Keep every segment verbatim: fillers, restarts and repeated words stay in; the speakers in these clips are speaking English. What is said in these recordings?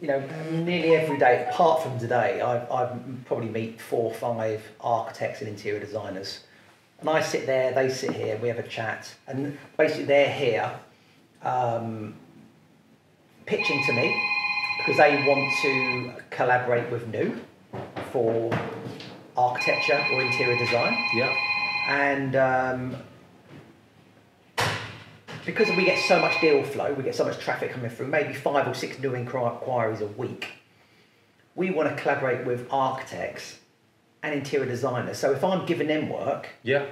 you know, nearly every day, apart from today, I I probably meet four or five architects and interior designers. And I sit there, they sit here, we have a chat. And basically they're here um, pitching to me because they want to collaborate with New for architecture or interior design. Yeah. And um, because we get so much deal flow, we get so much traffic coming through, maybe five or six new inquiries a week, we want to collaborate with architects and interior designers. So if I'm giving them work, yeah,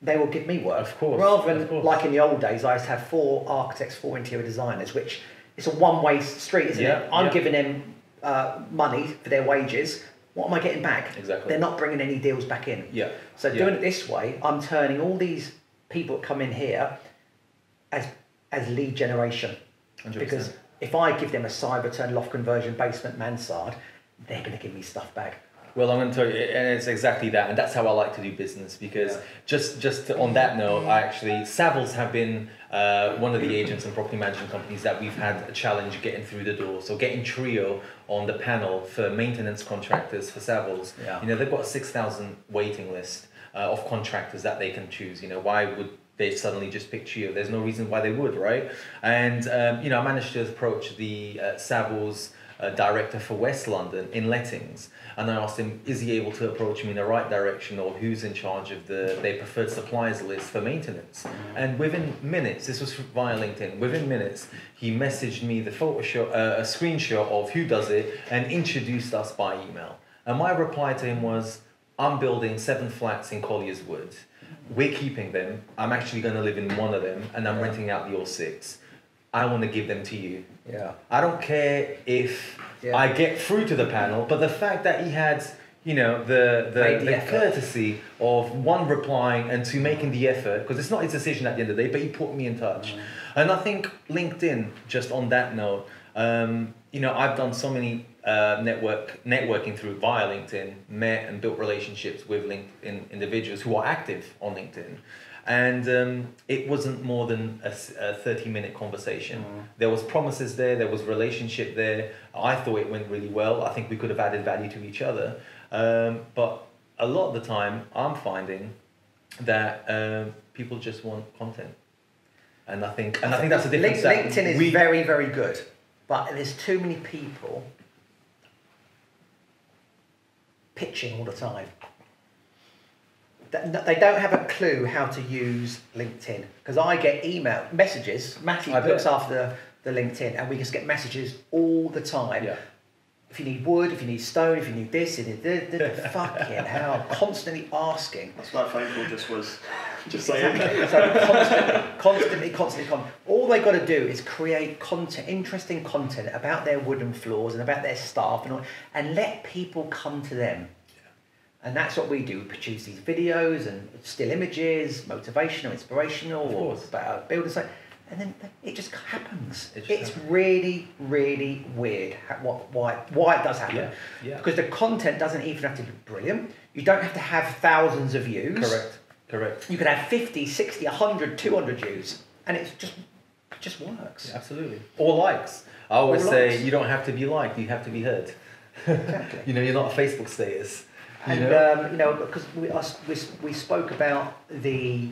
they will give me work. Of course. Rather than, course. like in the old days, I used to have four architects, four interior designers, which it's a one-way street, isn't yeah, it? I'm yeah. giving them uh, money for their wages. What am I getting back? Exactly. They're not bringing any deals back in. Yeah. So yeah. doing it this way, I'm turning all these people that come in here as as lead generation. one hundred percent. Because if I give them a side return, loft conversion, basement, mansard, they're going to give me stuff back. Well, I'm going to tell you, and it's exactly that, and that's how I like to do business. Because yeah. just just on that note, I actually Savills have been uh, one of the agents and property management companies that we've had a challenge getting through the door. So getting Trio on the panel for maintenance contractors for Savills, yeah. you know, they've got a six thousand waiting list uh, of contractors that they can choose. You know, why would they suddenly just pick Trio? There's no reason why they would, right? And um, you know, I managed to approach the uh, Savills. A director for West London in lettings, and I asked him, is he able to approach me in the right direction, or who's in charge of the their preferred suppliers list for maintenance? And within minutes, this was via LinkedIn, within minutes he messaged me the Photoshop, uh, a screenshot of who does it, and introduced us by email. And my reply to him was, I'm building seven flats in Colliers Wood, we're keeping them, I'm actually going to live in one of them, and I'm renting out the all six. I want to give them to you. Yeah. I don't care if yeah. I get through to the panel, but the fact that he had, you know, the the, the courtesy of one replying and two making the effort, because it's not his decision at the end of the day, but he put me in touch. Mm. And I think LinkedIn, just on that note, um, you know, I've done so many uh, network networking through via LinkedIn, met and built relationships with LinkedIn individuals who are active on LinkedIn. And um, it wasn't more than a thirty-minute conversation. Mm. There was promises there, there was relationship there. I thought it went really well. I think we could have added value to each other. Um, but a lot of the time, I'm finding that um, people just want content. And I think, and I think that's the difference. LinkedIn is we, very, very good. But there's too many people pitching all the time. They don't have a clue how to use LinkedIn, because I get email messages. Matty looks after the, the LinkedIn, and we just get messages all the time. Yeah. If you need wood, if you need stone, if you need this, if you need the, the, the fucking hell, constantly asking. That's what my phone call just was. Just saying. Exactly. So constantly, constantly, constantly, con all they got to do is create content, interesting content about their wooden floors and about their staff, and all, and let people come to them. And that's what we do. We produce these videos and still images, motivational, inspirational, or about building site, and then it just happens. It just it's happens. really, really weird what why why it does happen. Yeah. Yeah. Because the content doesn't even have to be brilliant. You don't have to have thousands of views. Correct. Correct. You can have fifty, sixty, a hundred, two hundred views, and it's just it just works. Yeah, absolutely. Or likes. I always or say likes. You don't have to be liked. You have to be heard. Exactly. You know, you're not a Facebook status. And, yeah. um, you know, because we, I, we, we spoke about the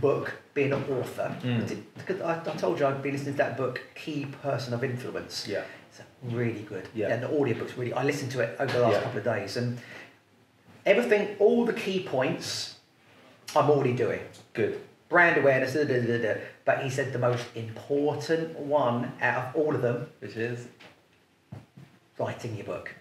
book, being an author. Mm. Because I, I told you I'd been listening to that book, Key Person of Influence. Yeah. It's really good. Yeah. And the audiobook's really, I listened to it over the last yeah. couple of days. And everything, all the key points, I'm already doing. Good. Brand awareness, da, da, da, da, da. But he said the most important one out of all of them. Which is? Writing your book.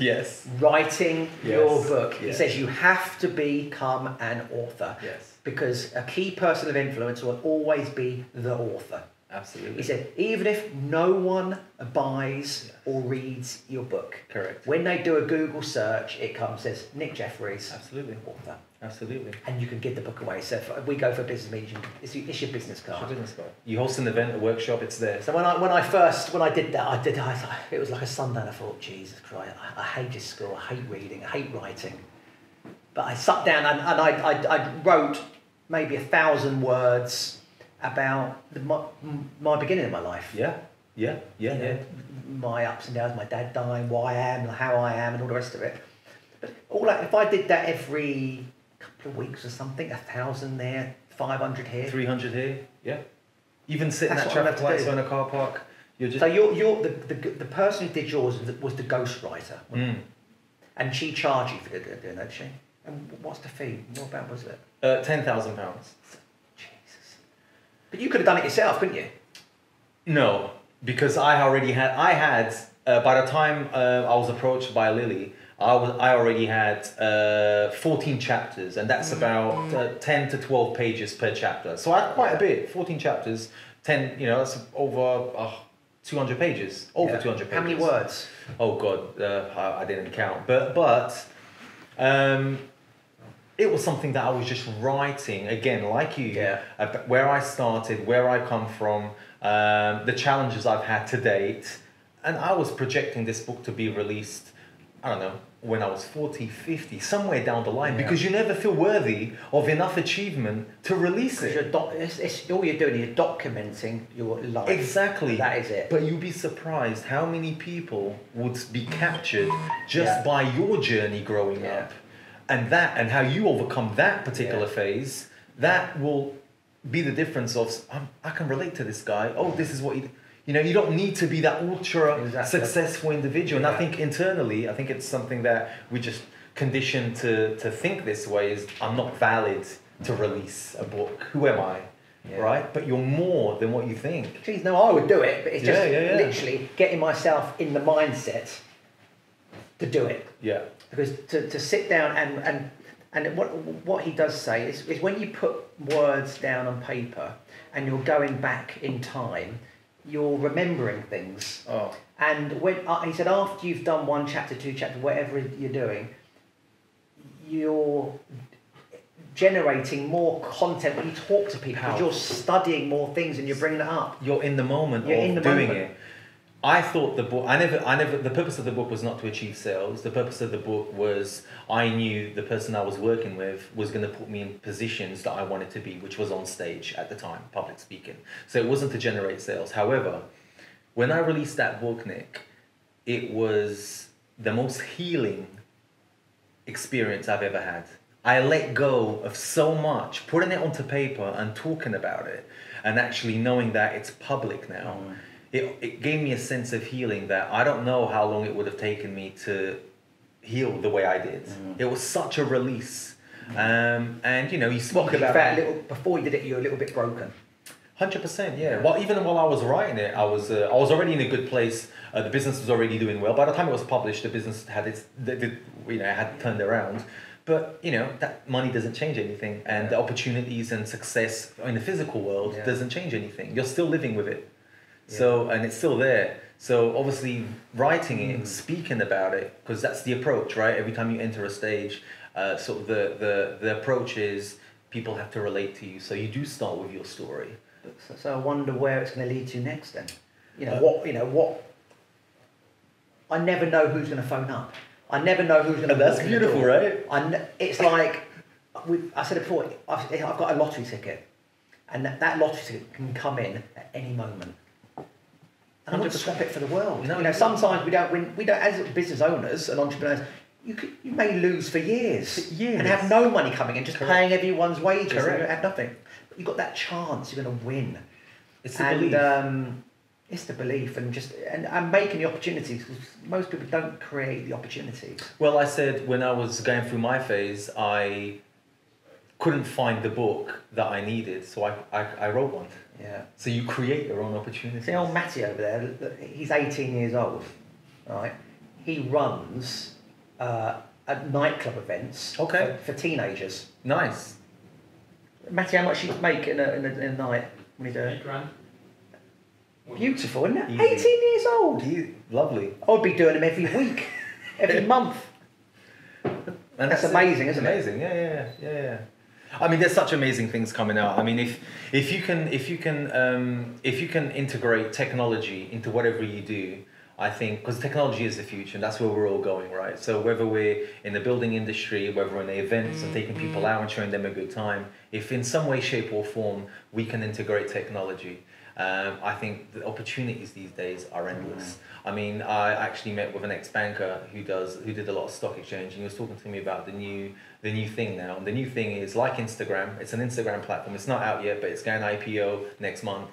Yes. Writing yes. your book. Yes. It says you have to become an author. Yes. Because a key person of influence will always be the author. Absolutely. He said, even if no one buys yes. or reads your book. Correct. When they do a Google search, it comes, says Nick Jeffries. Absolutely. Author. Absolutely. And you can give the book away. So if we go for a business meeting, it's your business card. It's your business card. You host an event, a workshop, it's there. So when I when I first, when I did that, I did, I, it was like a sundown. I thought, Jesus Christ, I, I hate this school, I hate reading, I hate writing. But I sat down and, and I, I, I wrote maybe a thousand words about the, my, my beginning of my life. Yeah. Yeah, yeah, you know, yeah. My ups and downs, my dad dying, why I am, how I am, and all the rest of it. But all that, if I did that every couple of weeks or something, a thousand there, five hundred here, three hundred here, yeah. Even sitting at traffic lights on a car park, you're just. So you're you're the the, the person who did yours was the ghostwriter, mm. and she charged you for doing that, did she? And what's the fee? What about was it? Uh, ten thousand pounds. Jesus. But you could have done it yourself, couldn't you? No, because I already had. I had uh, by the time uh, I was approached by Lily. I was I already had uh, fourteen chapters, and that's about uh, ten to twelve pages per chapter. So I had quite a bit. Fourteen chapters, ten. You know, that's over uh, two hundred pages. Over yeah. two hundred pages. How many words? Oh God, uh, I, I didn't count. But but, um, it was something that I was just writing again, like you. Yeah. Uh, where I started, where I come from, um, the challenges I've had to date, and I was projecting this book to be released. I don't know. When I was forty, fifty, somewhere down the line, yeah. because you never feel worthy of enough achievement to release it. You're doc it's, it's, all you're doing is documenting your life. Exactly. That is it. But you'd be surprised how many people would be captured just yeah. by your journey growing yeah. up. And that, and how you overcome that particular yeah. phase, that will be the difference of, I'm, I can relate to this guy, oh, this is what he... You know, you don't need to be that ultra exactly. successful individual. Yeah. And I think internally, I think it's something that we just conditioned to, to think this way is, I'm not valid to release a book. Who am I? Yeah. Right? But you're more than what you think. Geez, no, I would do it, but it's just yeah, yeah, yeah. literally getting myself in the mindset to do it. Yeah. Because to, to sit down and, and and what what he does say is, is when you put words down on paper and you're going back in time, you're remembering things. Oh. And when uh, he said, after you've done one chapter, two chapter, whatever you're doing, you're generating more content when you talk to people. You're studying more things and you're bringing it up. You're in the moment you're of in the doing moment. It. I thought the book, I never, I never, the purpose of the book was not to achieve sales. The purpose of the book was, I knew the person I was working with was going to put me in positions that I wanted to be, which was on stage at the time, public speaking. So it wasn't to generate sales. However, when I released that book, Nick, it was the most healing experience I've ever had. I let go of so much, putting it onto paper and talking about it and actually knowing that it's public now. Mm. It, it gave me a sense of healing that I don't know how long it would have taken me to heal the way I did. Mm. It was such a release. Mm. Um, and, you know, you spoke about that. Little, before you did it, you were a little bit broken. one hundred percent, yeah. Well, even while I was writing it, I was uh, I was already in a good place. Uh, the business was already doing well. By the time it was published, the business had its, the, the, you know, had turned around. But, you know, that money doesn't change anything. And yeah. the opportunities and success in the physical world yeah. doesn't change anything. You're still living with it. So, and it's still there. So obviously writing it, mm. speaking about it, because that's the approach, right? Every time you enter a stage, uh, sort of the, the, the approach is people have to relate to you. So you do start with your story. So, so I wonder where it's going to lead to next then. You know, uh, what, you know, what, I never know who's going to phone up. I never know who's going to That's beautiful, right? I it's like, we've, I said it before, I've, I've got a lottery ticket. And that, that lottery ticket can come in at any moment. And I want to stop it for the world. No, you know, sometimes we don't win. We don't, as business owners and entrepreneurs, you could, you may lose for years, for years and have no money coming in, just Correct. Paying everyone's wages Correct. And have nothing. But you've got that chance. You're going to win. It's the and, belief. Um, it's the belief, and just and, and making the opportunities. Because most people don't create the opportunities. Well, I said when I was going through my phase, I couldn't find the book that I needed, so I I, I wrote one. Yeah. So you create your own opportunities. See old Matty over there, he's eighteen years old, right? He runs uh, at nightclub events okay. for, for teenagers. Nice. Matty, how much do you make in a, in a, in a night when you do it? Eight grand. Beautiful, isn't it? Easy. eighteen years old. Easy. Lovely. I'd be doing them every week, every month. And that's, that's amazing, it. isn't amazing. it? Amazing, yeah, yeah, yeah, yeah. I mean, there's such amazing things coming out. I mean, if if you can if you can um, if you can integrate technology into whatever you do, I think because technology is the future, and that's where we're all going, right? So whether we're in the building industry, whether we're in the events and taking people out and showing them a good time, if in some way, shape, or form we can integrate technology, Um, I think the opportunities these days are endless. Mm. I mean, I actually met with an ex-banker who does who did a lot of stock exchange, and he was talking to me about the new the new thing now. And the new thing is like Instagram. It's an Instagram platform. It's not out yet, but it's going I P O next month,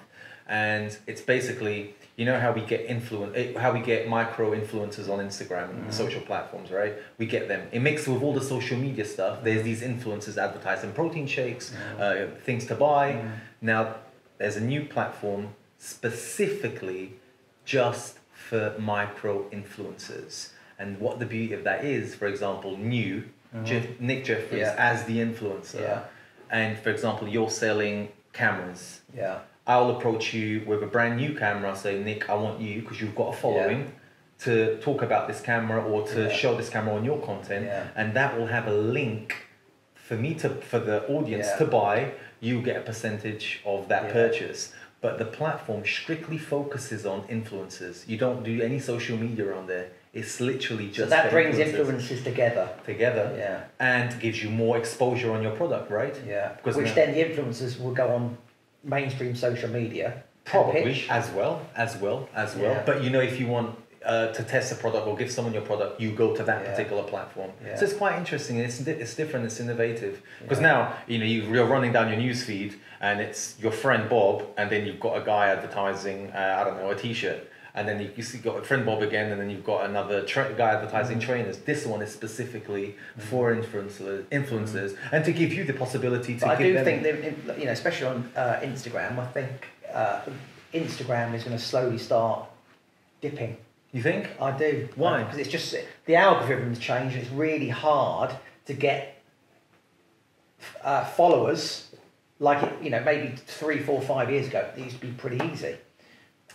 and it's basically, you know how we get influen- how we get micro influencers on Instagram and mm. social platforms, right? We get them. It mixed with all the social media stuff. There's these influencers advertising protein shakes, mm. uh, things to buy. Mm. Now, there's a new platform specifically just for micro influencers. And what the beauty of that is, for example, new, mm-hmm. Jeff- Nick Jeffries yeah. as the influencer. Yeah. And for example, you're selling cameras. Yeah. I'll approach you with a brand new camera, say, Nick, I want you, because you've got a following, yeah. to talk about this camera or to yeah. show this camera on your content, yeah. and that will have a link for me to, for the audience yeah. to buy. You get a percentage of that yeah. purchase. But the platform strictly focuses on influencers. You don't do any social media on there. It's literally just... So that brings influencers together. Together. Yeah. And gives you more exposure on your product, right? Yeah. Because Which now, then the influencers will go on mainstream social media probably as well as well as well yeah. but you know, if you want uh, to test a product or give someone your product, you go to that yeah. particular platform yeah. so it's quite interesting. It's it's different, it's innovative, because yeah. now you know you're running down your newsfeed and it's your friend Bob, and then you've got a guy advertising uh, I don't know, a t-shirt, and then you see got a friend Bob again, and then you've got another tra- guy advertising mm-hmm. trainers. This one is specifically mm-hmm. for influencers, influencers, mm-hmm. and to give you the possibility to. But give I do them think that, you know, especially on uh, Instagram, I think uh, Instagram is going to slowly start dipping. You think? I do. Why? Because um, it's just the algorithm's changed, and it's really hard to get uh, followers. Like it, you know, maybe three, four, five years ago, it used to be pretty easy.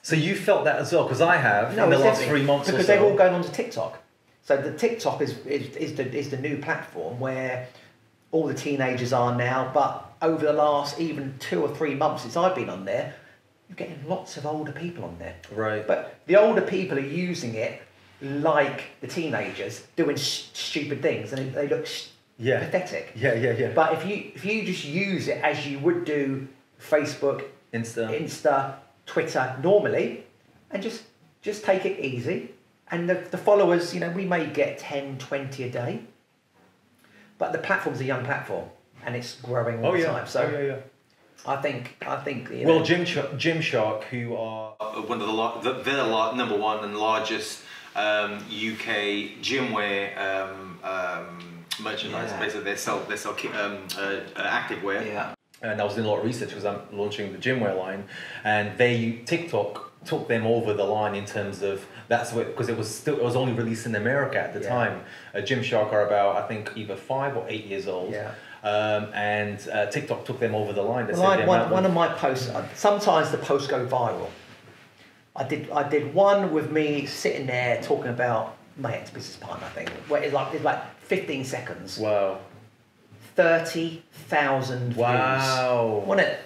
So you felt that as well, because I have no, in the last three months or so. Because they're all going on to TikTok. So the TikTok is, is, is, the, is the new platform where all the teenagers are now, but over the last even two or three months since I've been on there, you're getting lots of older people on there. Right. But the older people are using it like the teenagers, doing st- stupid things, and they look st- yeah. pathetic. Yeah, yeah, yeah. But if you, if you just use it as you would do Facebook, Insta, Insta, Twitter normally, and just just take it easy, and the, the followers, you know, we may get ten, twenty a day, but the platform's a young platform and it's growing all oh, the yeah. time. So oh, yeah, yeah. I think I think you know, well, Gymshark, Gymshark, who are one of the lar- they're lar- number one and largest um, U K gymwear um, um, merchandise. Yeah. Basically, they sell they sell um, uh, activewear. Yeah. And I was doing a lot of research because I'm launching the gymwear line, and they TikTok took them over the line in terms of that's what, because it was still it was only released in America at the yeah. time. Uh, Gymshark are about I think either five or eight years old, yeah. um, and uh, TikTok took them over the line. They well, I, one, one of my posts. Sometimes the posts go viral. I did I did one with me sitting there talking about my ex business partner. I think where it's like it's like fifteen seconds. Wow. thirty thousand views. Wow. Wasn't it?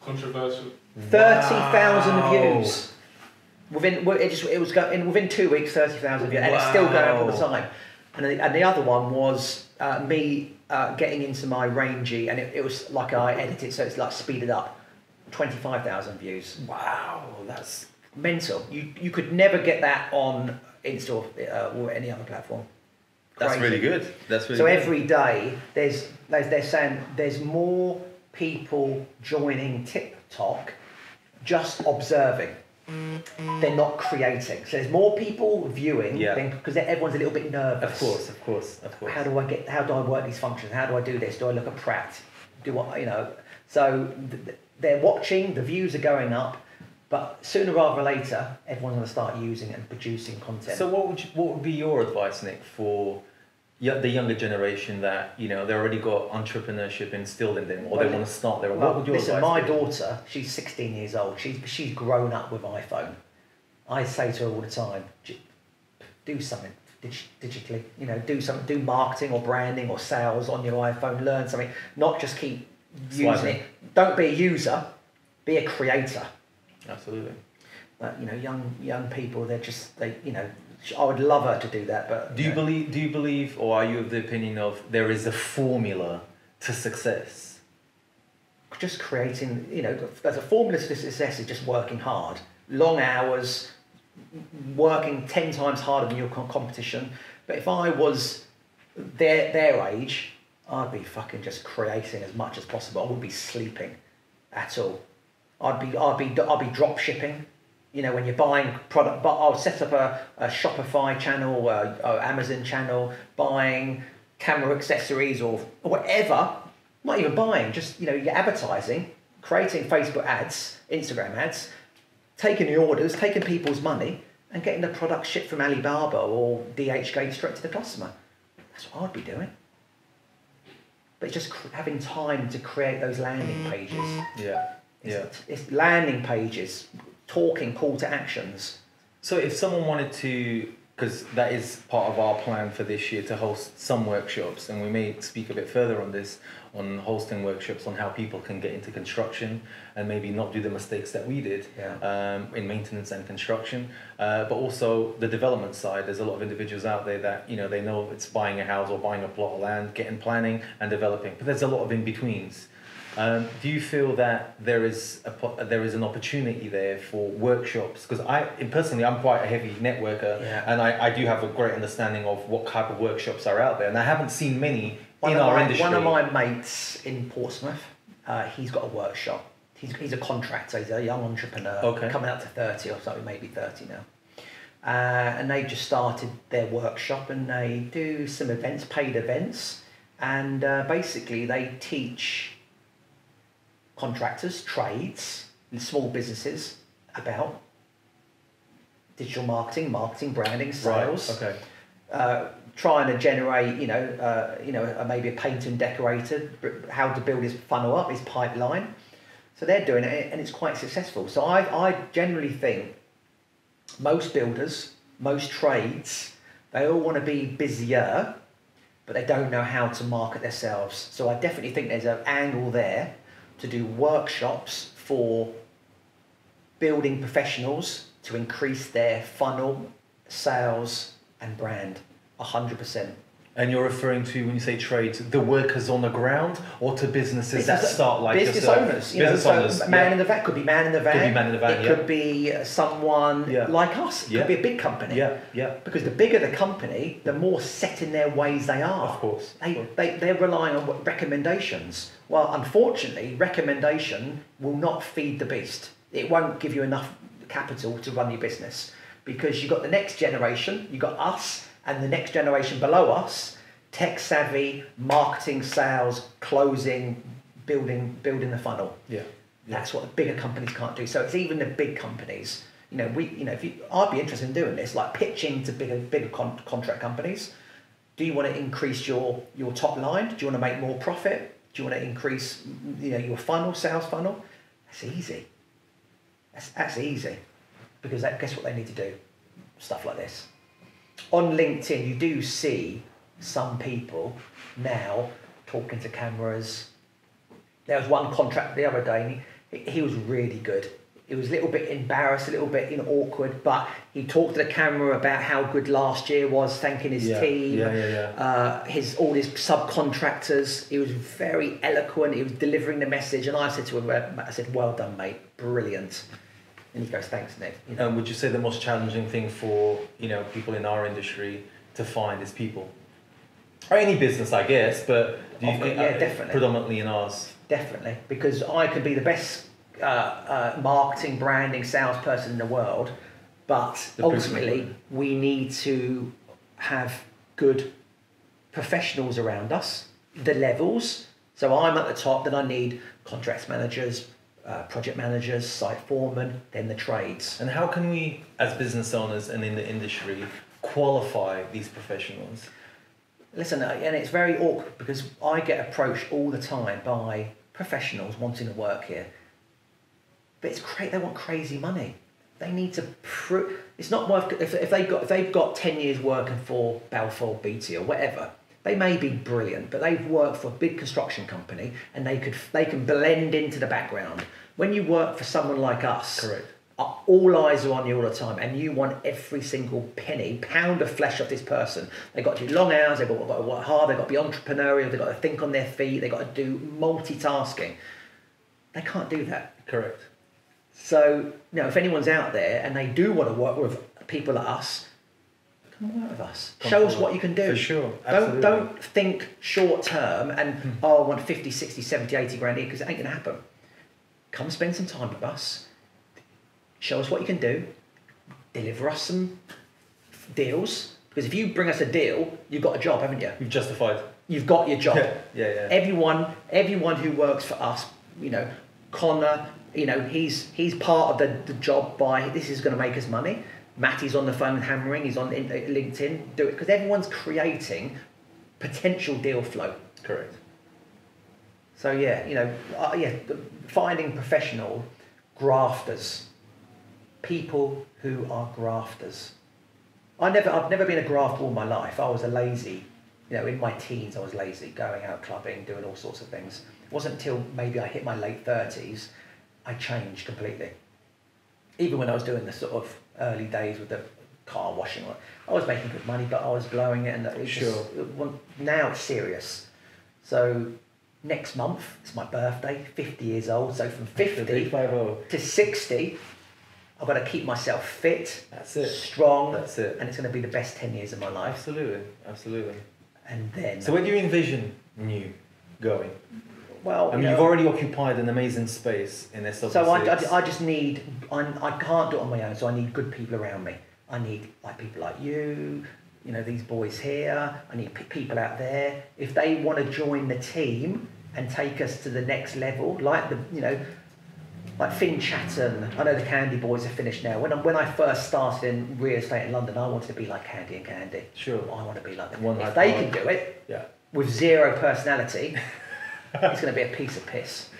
Controversial. thirty thousand wow. views. Within it just it was going within two weeks, thirty thousand views, and wow. it's still going up all the time. And the, and the other one was uh, me uh, getting into my rangy, and it, it was like I edited, so it's like speeded up. twenty-five thousand views. Wow, that's mental. You you could never get that on Insta uh, or any other platform. Crazy. That's really good. That's really so good. Every day there's they're saying there's more people joining TikTok just observing. They're not creating. So there's more people viewing yeah. than because everyone's a little bit nervous. Of course, of course, of course. How do I get? How do I work these functions? How do I do this? Do I look at Pratt? Do what you know? So they're watching. The views are going up. But sooner rather than later, everyone's going to start using and producing content. So what would you, what would be your advice, Nick, for the younger generation that, you know, they already got entrepreneurship instilled in them, or well, they want to start their own? Well, what would your listen, advice my be? daughter, she's sixteen years old. She's she's grown up with iPhone. I say to her all the time, do something digitally. You know, do something, do marketing or branding or sales on your iPhone. Learn something, not just keep using Swiping. it. Don't be a user, be a creator. Absolutely. But you know, young young people, they're just they you know. I would love her to do that, but do you, you know. believe? Do you believe, or are you of the opinion of there is a formula to success? just creating, you know, as a formula to success is just working hard, long hours, working ten times harder than your competition. But if I was their, their age, I'd be fucking just creating as much as possible. I wouldn't be sleeping at all. I'd be, I'd be, I'd be drop shipping. You know, when you're buying product, but I'll set up a, a Shopify channel, a, a Amazon channel, buying camera accessories or, or whatever. Not even buying, just, you know, you're advertising, creating Facebook ads, Instagram ads, taking the orders, taking people's money, and getting the product shipped from Alibaba or DHgate straight to the customer. That's what I'd be doing. But it's just having time to create those landing pages. Yeah. It's, yeah. It's landing pages, talking, call to actions. So if someone wanted to, because that is part of our plan for this year, to host some workshops, and we may speak a bit further on this, on hosting workshops on how people can get into construction and maybe not do the mistakes that we did, yeah. um, in maintenance and construction, uh, but also the development side. There's a lot of individuals out there that, you know, they know it's buying a house or buying a plot of land, getting planning and developing, but there's a lot of in-betweens. Um, do you feel that there is a, there is an opportunity there for workshops? Because I, personally, I'm quite a heavy networker, yeah. and I, I do have a great understanding of what type of workshops are out there, and I haven't seen many one in our my, industry. One of my mates in Portsmouth, uh, he's got a workshop. He's, he's a contractor, he's a young entrepreneur, okay. coming up to thirty or something, maybe thirty now. Uh, and they just started their workshop, and they do some events, paid events, and uh, basically they teach contractors, trades, and small businesses about digital marketing, marketing, branding, sales. Right, okay. Uh, trying to generate, you know, uh, you know, uh, maybe a painter and decorator, how to build his funnel up, his pipeline. So they're doing it, and it's quite successful. So I, I generally think most builders, most trades, they all want to be busier, but they don't know how to market themselves. So I definitely think there's an angle there to do workshops for building professionals to increase their funnel, sales, and brand, one hundred percent. And you're referring to, when you say trades, the workers on the ground, or to businesses business, that start like business yourself? Owners. You business know, so owners. Man yeah. in the van, could be man in the van. Could be man in the van. It yeah. could be someone yeah. like us. It yeah. could be a big company. Yeah, yeah. Because the bigger the company, the more set in their ways they are. Of course. They, of course. They, they're relying on recommendations. Well, unfortunately, recommendation will not feed the beast. It won't give you enough capital to run your business, because you've got the next generation, you've got us, and the next generation below us, tech savvy, marketing, sales, closing, building, building the funnel. Yeah, yeah. That's what the bigger companies can't do. So it's even the big companies. You know, we, you know, if you, I'd be interested in doing this, like pitching to bigger, bigger con contract companies. Do you want to increase your your top line? Do you want to make more profit? Do you want to increase, you know, your funnel, sales funnel? That's easy. That's that's easy, because that, guess what they need to do? Stuff like this. On LinkedIn, you do see some people now talking to cameras. There was one contractor the other day, and he, he was really good. He was a little bit embarrassed, a little bit, you know, awkward, but he talked to the camera about how good last year was, thanking his yeah, team, yeah, yeah, yeah. Uh, his all his subcontractors. He was very eloquent. He was delivering the message, and I said to him, I said, "Well done, mate. Brilliant." And he goes, "Thanks, Nick." You know? um, would you say the most challenging thing for, you know, people in our industry to find is people? Or any business, I guess, but do you think, yeah, definitely. Predominantly in ours? Definitely, because I could be the best uh, uh, marketing, branding, salesperson in the world, but the ultimately we need to have good professionals around us, the levels. So I'm at the top, then I need contracts managers, Uh, project managers, site foremen, then the trades. And how can we, as business owners and in the industry, qualify these professionals? Listen, and it's very awkward, because I get approached all the time by professionals wanting to work here. But it's great, they want crazy money. They need to prove, it's not worth, if, if, they've got, if they've got ten years working for Balfour Beatty or whatever, they may be brilliant, but they've worked for a big construction company, and they could they can blend into the background. When you work for someone like us, correct, all eyes are on you all the time, and you want every single penny, pound of flesh off this person. They've got to do long hours, they've got, got to work hard, they've got to be entrepreneurial, they've got to think on their feet, they've got to do multitasking. They can't do that. Correct. So, you know, if anyone's out there and they do want to work with people like us, come work with us. Come Show us what you can do. For sure. Absolutely. Don't don't think short term and, mm. oh, I want fifty, sixty, seventy, eighty grand a year, because it ain't going to happen. Come spend some time with us. Show us what you can do. Deliver us some deals. Because if you bring us a deal, you've got a job, haven't you? You've justified. You've got your job. Yeah, yeah, yeah. Everyone, everyone who works for us, you know, Connor, you know, he's he's part of the, the job by, this is going to make us money. Matty's on the phone hammering, he's on LinkedIn, do it. Because everyone's creating potential deal flow. Correct. So yeah, you know, uh, yeah, finding professional grafters, people who are grafters. I never, I've never been a grafter all my life. I was a lazy, you know, in my teens I was lazy, going out clubbing, doing all sorts of things. It wasn't until maybe I hit my late thirties, I changed completely. Even when I was doing the sort of early days with the car washing, I was making good money, but I was blowing it, and it was sure. just, now it's serious. So next month, it's my birthday, fifty years old. So from fifty to sixty, I've got to keep myself fit, That's it. strong, That's it. and it's going to be the best ten years of my life. Absolutely, absolutely. And then. So where do you envision you going? Well, I mean, you know, you've already occupied an amazing space in this. So I, I, I just need, I'm, I can't do it on my own, so I need good people around me. I need like people like you, you know, these boys here. I need p people out there. If they want to join the team and take us to the next level, like the, you know, like Finn Chatton. I know the Candy boys are finished now. When I, when I first started in real estate in London, I wanted to be like Candy and Candy. Sure. I want to be like them. One if they one. can do it yeah. with zero personality, it's going to be a piece of piss.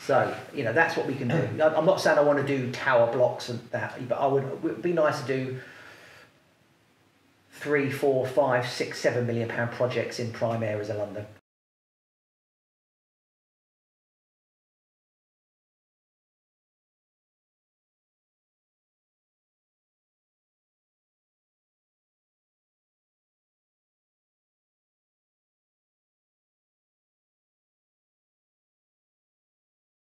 So, you know, that's what we can do. I'm not saying I want to do tower blocks and that, but I would, it would be nice to do three, four, five, six, seven million pound projects in prime areas of London.